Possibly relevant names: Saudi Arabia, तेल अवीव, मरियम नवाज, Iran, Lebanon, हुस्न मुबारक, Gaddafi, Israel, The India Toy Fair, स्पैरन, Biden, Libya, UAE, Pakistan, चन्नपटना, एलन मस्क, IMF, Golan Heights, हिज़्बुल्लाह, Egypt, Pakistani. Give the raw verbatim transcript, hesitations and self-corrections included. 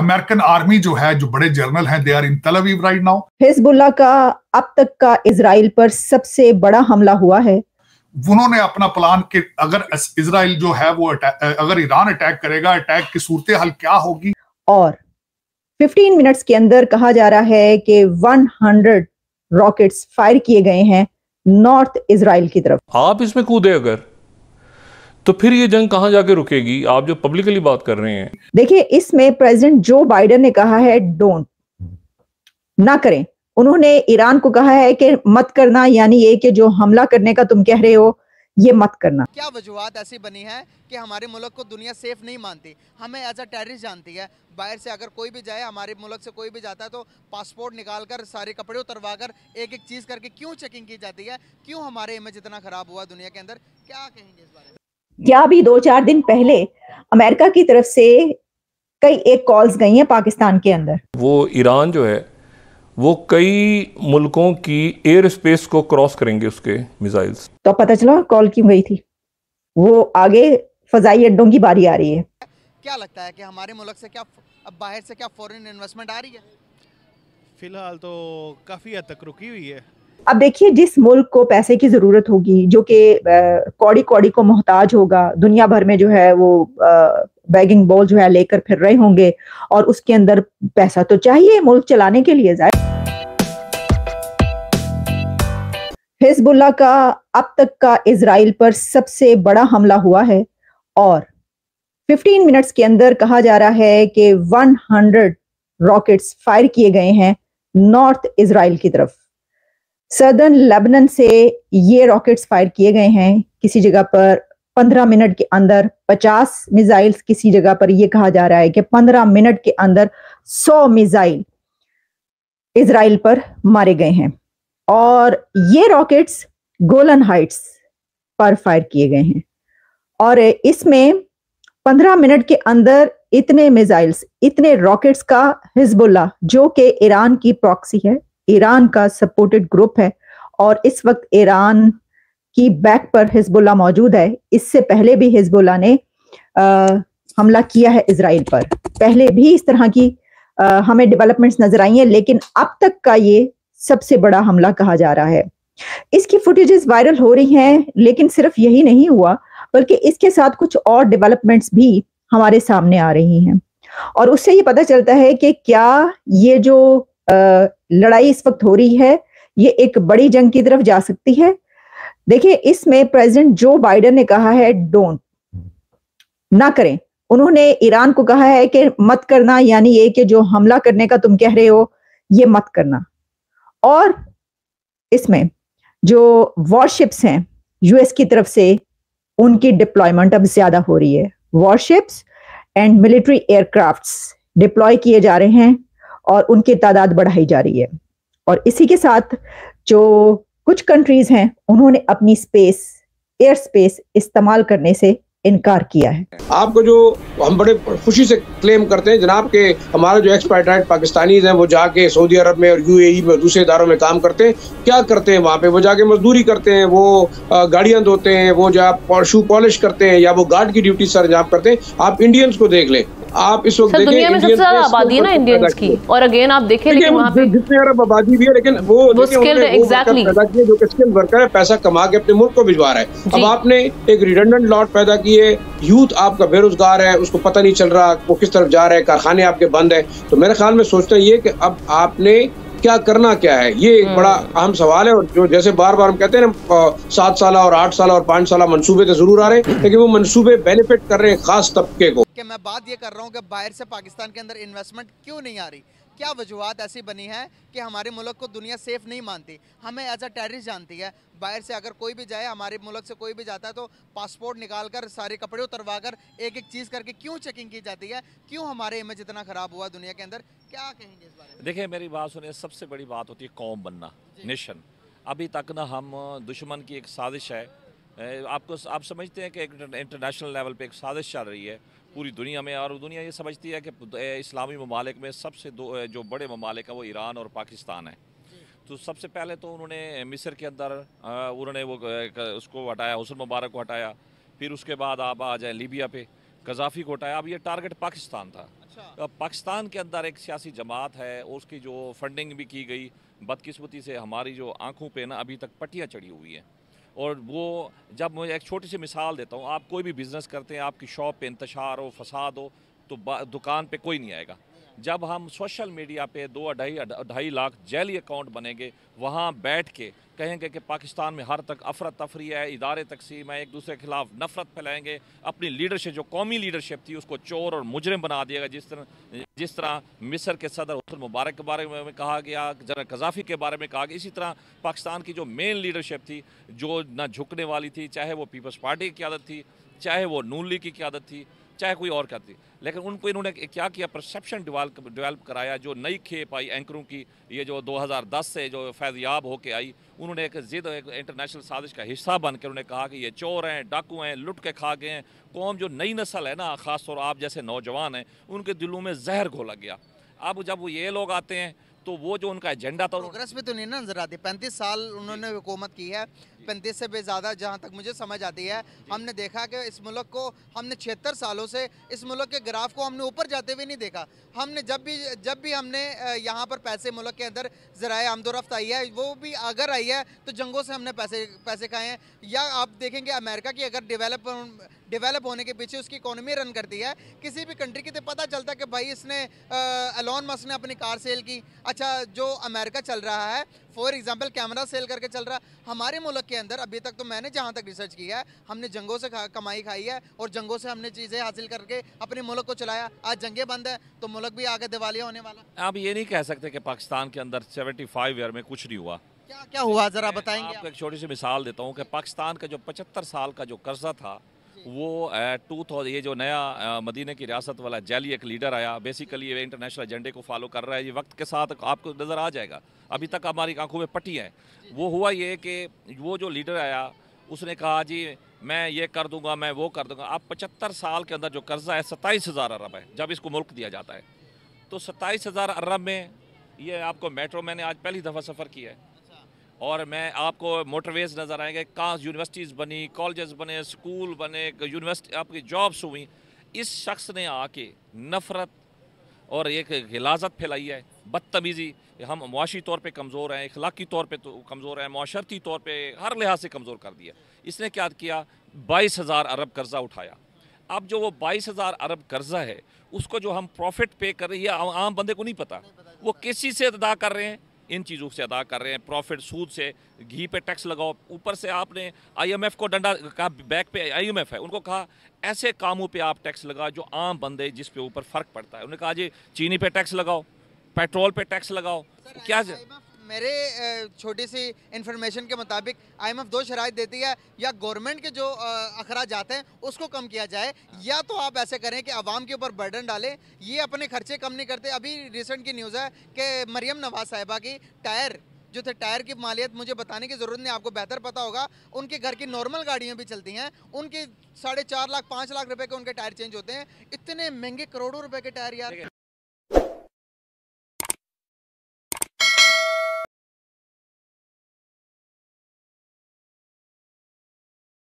American army जो है, जो बड़े जनरल हैं, दे आर इन तेल अवीव राइट नाउ। हिज़्बुल्लाह का अब तक का इजराइल पर सबसे बड़ा हमला हुआ है। उन्होंने अपना प्लान कि अगर इजराइल जो है वो अगर ईरान अटैक करेगा, अटैक की सूरत हाल क्या होगी। और पंद्रह मिनट्स के अंदर कहा जा रहा है कि सौ रॉकेट्स फायर किए गए हैं नॉर्थ इजराइल की तरफ। आप इसमें कूदे अगर तो फिर ये जंग कहां जाके रुकेगी, आप जो पब्लिकली बात कर रहे हैं। देखिए, इसमें प्रेसिडेंट जो बाइडेन ने कहा है डोंट, ना करें। उन्होंने ईरान को कहा है कि मत करना, यानी ये कि जो हमला करने का तुम कह रहे हो ये मत करना। क्या वजूहत ऐसी बनी है कि हमारे मुल्क को दुनिया सेफ नहीं मानती, हमें एज अ टेररिस्ट जानती है। बाहर से अगर कोई भी जाए, हमारे मुल्क से कोई भी जाता है तो पासपोर्ट निकाल कर, सारे कपड़े उतरवा कर, एक एक चीज करके क्यों चेकिंग की जाती है, क्यों हमारे इमेज इतना खराब हुआ दुनिया के अंदर, क्या कहेंगे इस बारे में। क्या अभी दो चार दिन पहले अमेरिका की तरफ से कई एक कॉल्स गई है पाकिस्तान के अंदर। वो ईरान जो है वो कई मुल्कों की एयर स्पेस को क्रॉस करेंगे उसके मिसाइल्स। तो पता चला कॉल क्यों गई थी, वो आगे फजाई अड्डों की बारी आ रही है। क्या लगता है कि हमारे मुल्क से क्या अब बाहर से क्या फॉरेन इन्वेस्टमेंट आ रही है? फिलहाल तो काफी हद तक रुकी हुई है। अब देखिए, जिस मुल्क को पैसे की जरूरत होगी, जो कि कौड़ी कौड़ी को मोहताज होगा, दुनिया भर में जो है वो आ, बैगिंग बॉल जो है लेकर फिर रहे होंगे, और उसके अंदर पैसा तो चाहिए मुल्क चलाने के लिए। हिज़्बुल्लाह का अब तक का इजराइल पर सबसे बड़ा हमला हुआ है और पंद्रह मिनट्स के अंदर कहा जा रहा है कि सौ रॉकेट्स फायर किए गए हैं नॉर्थ इजराइल की तरफ। सदर्न लेबनन से ये रॉकेट्स फायर किए गए हैं, किसी जगह पर पंद्रह मिनट के अंदर पचास मिसाइल्स, किसी जगह पर यह कहा जा रहा है कि पंद्रह मिनट के अंदर सौ मिसाइल इजराइल पर मारे गए हैं। और ये रॉकेट्स गोलन हाइट्स पर फायर किए गए हैं और इसमें पंद्रह मिनट के अंदर इतने मिसाइल्स, इतने रॉकेट्स का हिज़्बुल्लाह, जो कि ईरान की प्रॉक्सी है, ईरान का सपोर्टेड ग्रुप है और इस वक्त ईरान की बैक पर हिज़्बुल्लाह मौजूद है। इससे पहले भी हिज़्बुल्लाह ने आ, हमला किया है इजराइल पर, पहले भी इस तरह की आ, हमें डेवलपमेंट्स नजर आई हैं, लेकिन अब तक का ये सबसे बड़ा हमला कहा जा रहा है। इसकी फुटेजेस वायरल हो रही हैं, लेकिन सिर्फ यही नहीं हुआ बल्कि इसके साथ कुछ और डेवलपमेंट्स भी हमारे सामने आ रही हैं और उससे ये पता चलता है कि क्या ये जो आ, लड़ाई इस वक्त हो रही है ये एक बड़ी जंग की तरफ जा सकती है। देखिए, इसमें प्रेसिडेंट जो बाइडेन ने कहा है डोंट, ना करें। उन्होंने ईरान को कहा है कि मत करना, यानी ये कि जो हमला करने का तुम कह रहे हो ये मत करना। और इसमें जो वॉरशिप्स हैं यूएस की तरफ से, उनकी डिप्लॉयमेंट अब ज्यादा हो रही है। Warships and military aircrafts deploy किए जा रहे हैं और उनकी तादाद बढ़ाई जा रही है। और इसी के साथ जो कुछ कंट्रीज हैं उन्होंने अपनी स्पेस, एयर स्पेस इस्तेमाल करने से इनकार किया है। आपको जो हम बड़े खुशी से क्लेम करते हैं जनाब के हमारा जो एक्सपैट्रिएट पाकिस्तानीज हैं वो जाके सऊदी अरब में और यूएई में दूसरे इदारों में काम करते हैं, क्या करते हैं वहाँ पे, वो जाके मजदूरी करते हैं, वो गाड़ियाँ धोते हैं, वो जो शू पॉलिश करते हैं या वो गार्ड की ड्यूटी सर जहाँ करते हैं। आप इंडियंस को देख लें, आप इस वक्त दुनिया में सबसे ज्यादा आबादी है ना इंडियंस की, और अगेन आप देखें लेकिन वहाँ पे जितने अरब आबादी भी है लेकिन वो स्किल्ड एग्जैक्टली जो स्किल्ड वर्कर है पैसा कमा के अपने मुल्क को भिजवा रहा है। अब आपने एक रिडंडेंट लॉट पैदा किए, यूथ आपका बेरोजगार है, उसको पता नहीं चल रहा वो किस तरफ जा रहा है, कारखाने आपके बंद है। तो मेरे ख्याल में सोचता ये कि अब आपने क्या करना क्या है, ये बड़ा अहम सवाल है। और जो जैसे बार बार हम कहते हैं ना, सात साल और आठ साल और पांच साल मंसूबे तो जरूर आ रहे हैं लेकिन वो मंसूबे बेनिफिट कर रहे हैं खास तबके को। कि मैं बात ये कर रहा हूँ कि बाहर से पाकिस्तान के अंदर इन्वेस्टमेंट क्यों नहीं आ रही, क्या वजूहत ऐसी बनी है कि हमारे मुल्क को दुनिया सेफ नहीं मानती, हमें एज अ टेररिस्ट जानती है। बाहर से अगर कोई भी जाए, हमारे मुल्क से कोई भी जाता है तो पासपोर्ट निकाल कर, सारे कपड़े उतरवा कर, एक एक चीज़ करके क्यों चेकिंग की जाती है, क्यों हमारे इमेज इतना ख़राब हुआ दुनिया के अंदर, क्या कहेंगे इस बारे में। देखिए, मेरी बात सुनिए, सबसे बड़ी बात होती है कौम बनना, नेशन। अभी तक ना हम दुश्मन की एक साजिश है, आपको आप समझते हैं कि एक इंटरनेशनल लेवल पर एक साजिश चल रही है पूरी दुनिया में, और दुनिया ये समझती है कि इस्लामी ममालिक में सबसे दो जो बड़े ममालिक हैं वो ईरान और पाकिस्तान है। तो सबसे पहले तो उन्होंने मिस्र के अंदर उन्होंने वो उसको हटाया, हुस्न मुबारक को हटाया, फिर उसके बाद आप आ जाए लीबिया पे, गद्दाफी को हटाया। अब ये टारगेट पाकिस्तान था। अच्छा। पाकिस्तान के अंदर एक सियासी जमात है, उसकी जो फंडिंग भी की गई, बदकिस्मती से हमारी जो आंखों पे ना अभी तक पट्टियाँ चढ़ी हुई हैं। और वो जब मैं एक छोटी सी मिसाल देता हूँ, आप कोई भी बिज़नेस करते हैं, आपकी शॉप पे इंतशार हो, फसाद हो, तो दुकान पे कोई नहीं आएगा। जब हम सोशल मीडिया पे दो अढ़ाई अढ़ाई लाख जैली अकाउंट बनेंगे, वहाँ बैठ के कहेंगे कि पाकिस्तान में हर तक अफरा तफरी है, इदारे तकसीम है, एक दूसरे के खिलाफ नफरत फैलाएंगे, अपनी लीडरशिप जो कौमी लीडरशिप थी उसको चोर और मुजरिम बना दिएगा। जिस तरह जिस तरह मिस्र के सदर हस्न मुबारक के बारे में कहा गया, जनरल गद्दाफी के बारे में कहा गया, इसी तरह पाकिस्तान की जो मेन लीडरशिप थी जो ना झुकने वाली थी, चाहे वो पीपल्स पार्टी की आदत थी, चाहे वो नून लीग की क्यादत थी, चाहे कोई और करती, लेकिन उनको इन्होंने क्या किया, परसेप्शन डेवलप कराया। जो नई खेप आई एंकरों की, ये जो दो हज़ार दस से जो फैज़याब होके आई, उन्होंने एक जिद एक इंटरनेशनल साजिश का हिस्सा बनकर उन्होंने कहा कि ये चोर हैं, डाकू हैं, लुट के खा गए हैं। कौम जो नई नस्ल है ना, ख़ासतौर आप जैसे नौजवान हैं, उनके दिलों में जहर घोला गया। अब जब वो ये लोग आते हैं तो वो जो उनका एजेंडा था कांग्रेस में तो नहीं नजर आती। पैंतीस साल उन्होंने हुकूमत की है, पैंतीस से भी ज़्यादा, जहाँ तक मुझे समझ आती है। हमने देखा कि इस मुल्क को हमने छिहत्तर सालों से इस मुल्क के ग्राफ को हमने ऊपर जाते हुए नहीं देखा। हमने जब भी जब भी हमने यहाँ पर पैसे मुल्क के अंदर ज़राए आमदोरफ्त आई है, वो भी अगर आई है तो जंगों से हमने पैसे पैसे खाए हैं। या आप देखेंगे अमेरिका की अगर डेवलप डेवलप होने के पीछे उसकी इकोनॉमी रन करती है किसी भी कंट्री की, तो पता चलता कि भाई इसने एलन मस्क ने अपनी कार सेल की। अच्छा, जो अमेरिका चल रहा है फॉर एग्जांपल कैमरा सेल करके चल रहा है, हमारे मुल्क के अंदर अभी तक तो मैंने जहाँ तक रिसर्च किया है, हमने जंगों से कमाई खाई है और जंगों से हमने चीज़ें हासिल करके अपने मुल्क को चलाया। आज जंगें बंद है तो मुल्क भी आगे दिवालिया होने वाला। आप ये नहीं कह सकते कि पाकिस्तान के अंदर सेवेंटी फाइव ईयर में कुछ नहीं हुआ। क्या क्या हुआ जरा बताएंगे? आपको एक छोटी सी मिसाल देता हूँ कि पाकिस्तान का जो पचहत्तर साल का जो कर्जा था वो टू थाउजेंड ये जो नया मदीने की रियासत वाला जैली एक लीडर आया, बेसिकली ये इंटरनेशनल एजेंडे को फॉलो कर रहा है, ये वक्त के साथ आपको नज़र आ जाएगा। अभी तक हमारी आंखों में पट्टी है। वो हुआ ये कि वो जो लीडर आया उसने कहा जी मैं ये कर दूंगा, मैं वो कर दूंगा। आप पचहत्तर साल के अंदर जो कर्जा है सत्ताईस हज़ार अरब है जब इसको मुल्क दिया जाता है, तो सत्ताईस हज़ार अरब में ये आपको मेट्रो मैंने आज पहली दफ़ा सफ़र किया है, और मैं आपको मोटरवेज नज़र आएंगे, कहाँ यूनिवर्सिटीज़ बनी, कॉलेजेस बने, स्कूल बने, यूनिवर्सिटी आपकी जॉब्स हुई। इस शख्स ने आके नफ़रत और एक गिलाजत फैलाई है, बदतमीज़ी। हम मुआशी तौर पे कमज़ोर हैं, इखलाकी तौर पे तो कमज़ोर हैं, मुआशरती तौर पे हर लिहाज से कमज़ोर कर दिया। इसने क्या किया, बाईस हज़ार अरब कर्ज़ा उठाया। अब जो वो बाईस हज़ार अरब कर्ज़ा है उसको जो हम प्रॉफिट पे कर रहे हैं, आम बंदे को नहीं पता वो किसी से अदा कर रहे हैं, इन चीज़ों से अदा कर रहे हैं, प्रॉफिट सूद से, घी पे टैक्स लगाओ। ऊपर से आपने आईएमएफ को डंडा कहा, बैक पे आईएमएफ है, उनको कहा ऐसे कामों पे आप टैक्स लगाओ जो आम बंदे जिस पे ऊपर फ़र्क पड़ता है। उन्होंने कहा जी चीनी पे टैक्स लगाओ, पेट्रोल पे टैक्स लगाओ। क्या मेरे छोटी सी इन्फॉर्मेशन के मुताबिक आईएमएफ दो शराइत देती है, या गवर्नमेंट के जो अखराज आते हैं उसको कम किया जाए, या तो आप ऐसे करें कि आवाम के ऊपर बर्डन डालें, ये अपने खर्चे कम नहीं करते। अभी रिसेंट की न्यूज़ है कि मरियम नवाज साहिबा की टायर जो थे, टायर की मालियत मुझे बताने की ज़रूरत नहीं, आपको बेहतर पता होगा। उनके घर की नॉर्मल गाड़ियाँ भी चलती हैं, उनके साढ़े चार लाख पाँच लाख रुपये के उनके टायर चेंज होते हैं। इतने महंगे करोड़ों रुपये के टायर यार।